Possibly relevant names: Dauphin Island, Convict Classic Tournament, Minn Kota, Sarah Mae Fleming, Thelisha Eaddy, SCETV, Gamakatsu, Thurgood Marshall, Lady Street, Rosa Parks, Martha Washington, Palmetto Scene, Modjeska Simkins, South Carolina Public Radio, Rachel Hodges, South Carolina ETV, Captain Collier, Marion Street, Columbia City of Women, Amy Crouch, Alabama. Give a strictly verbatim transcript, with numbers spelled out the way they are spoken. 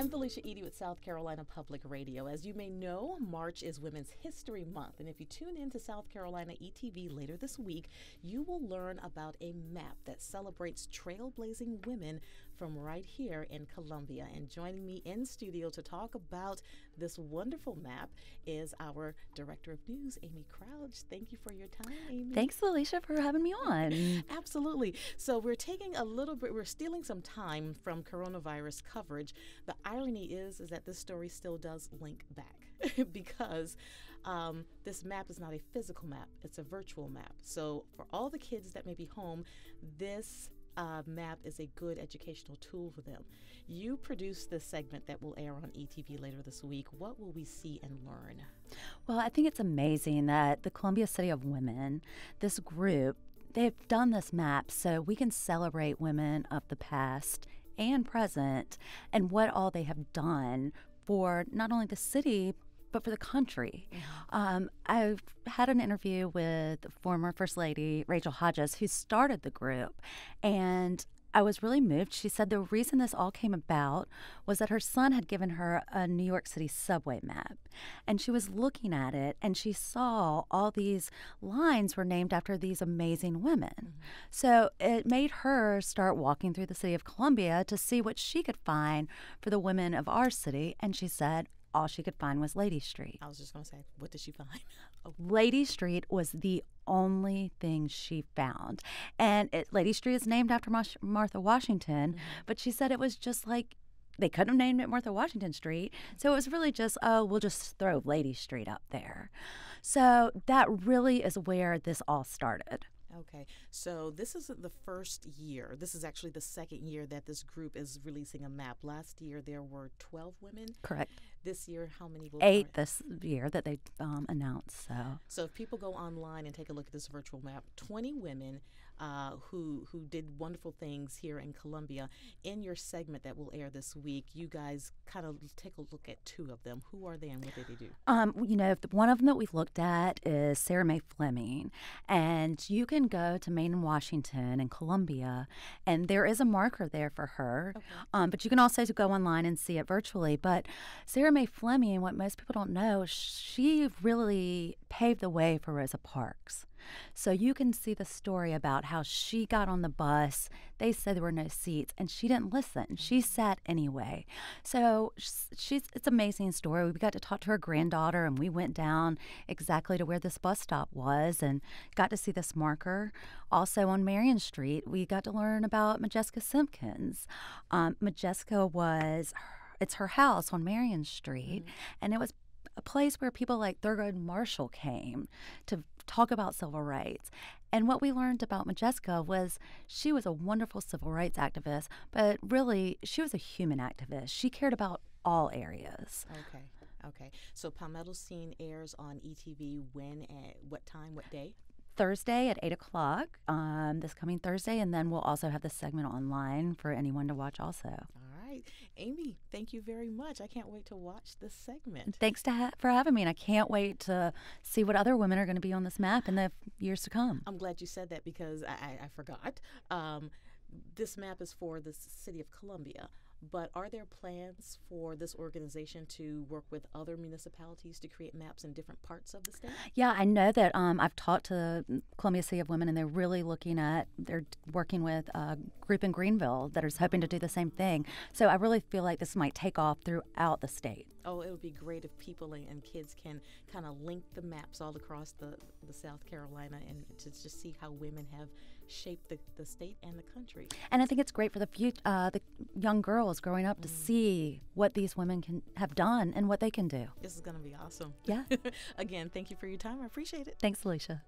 I'm Thelisha Eaddy with South Carolina Public Radio. As you may know, March is Women's History Month, and if you tune in to South Carolina E T V later this week, you will learn about a map that celebrates trailblazing women from right here in Columbia. And joining me in studio to talk about this wonderful map is our Director of News, Amy Crouch. Thank you for your time, Amy. Thanks, Thelisha, for having me on. Absolutely. So we're taking a little bit, we're stealing some time from coronavirus coverage. The irony is, is that this story still does link back because um, this map is not a physical map. It's a virtual map. So for all the kids that may be home, this Uh, map is a good educational tool for them. You produced this segment that will air on E T V later this week. What will we see and learn? Well, I think it's amazing that the Columbia City of Women, this group, they've done this map so we can celebrate women of the past and present and what all they have done for not only the city, but for the country. Um, I've had an interview with former First Lady Rachel Hodges, who started the group, and I was really moved. She said the reason this all came about was that her son had given her a New York City subway map, and she was looking at it, and she saw all these lines were named after these amazing women. Mm-hmm. So it made her start walking through the city of Columbia to see what she could find for the women of our city, and she said, all she could find was Lady Street. I was just going to say, what did she find? Oh. Lady Street was the only thing she found. And it, Lady Street is named after Mar Martha Washington, mm-hmm. but she said it was just like, they couldn't have named it Martha Washington Street. So it was really just, oh, we'll just throw Lady Street up there. So that really is where this all started. Okay, so this isn't the first year. This is actually the second year that this group is releasing a map. Last year there were twelve women. Correct. This year, how many? Will Eight this year that they um, announced. So, so if people go online and take a look at this virtual map, twenty women uh, who who did wonderful things here in Columbia. In your segment that will air this week, you guys kind of take a look at two of them. Who are they and what did they do? Um, you know, one of them that we've looked at is Sarah Mae Fleming, and you can go to Maine and Washington and Columbia, and there is a marker there for her. Okay. Um, but you can also go online and see it virtually. But Sarah Mae Fleming, what most people don't know, she really paved the way for Rosa Parks. So you can see the story about how she got on the bus. They said there were no seats, and she didn't listen. She sat anyway. So she's it's an amazing story. We got to talk to her granddaughter, and we went down exactly to where this bus stop was and got to see this marker. Also on Marion Street, we got to learn about Modjeska Simkins. Um, Modjeska was, it's her house on Marion Street, mm-hmm. and it was a place where people like Thurgood Marshall came to talk about civil rights. And what we learned about Modjeska was she was a wonderful civil rights activist, but really she was a human activist. She cared about all areas. Okay, okay. So Palmetto Scene airs on E T V when, at what time, what day? Thursday at eight o'clock, um, this coming Thursday, and then we'll also have this segment online for anyone to watch also. All right. Amy, thank you very much. I can't wait to watch this segment. Thanks to ha for having me, and I can't wait to see what other women are going to be on this map in the years to come. I'm glad you said that because I, I, I forgot. Um, this map is for the city of Columbia. But are there plans for this organization to work with other municipalities to create maps in different parts of the state? Yeah, I know that um, I've talked to Columbia City of Women, and they're really looking at, they're working with a group in Greenville that is hoping to do the same thing. So I really feel like this might take off throughout the state. Oh, it would be great if people and, and kids can kind of link the maps all across the, the South Carolina and to just see how women have shaped the, the state and the country. And I think it's great for the, few, uh, the young girls growing up to see what these women can have done and what they can do. This is going to be awesome. Yeah. Again, thank you for your time. I appreciate it. Thanks, Alicia.